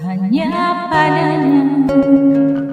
hanya padanya.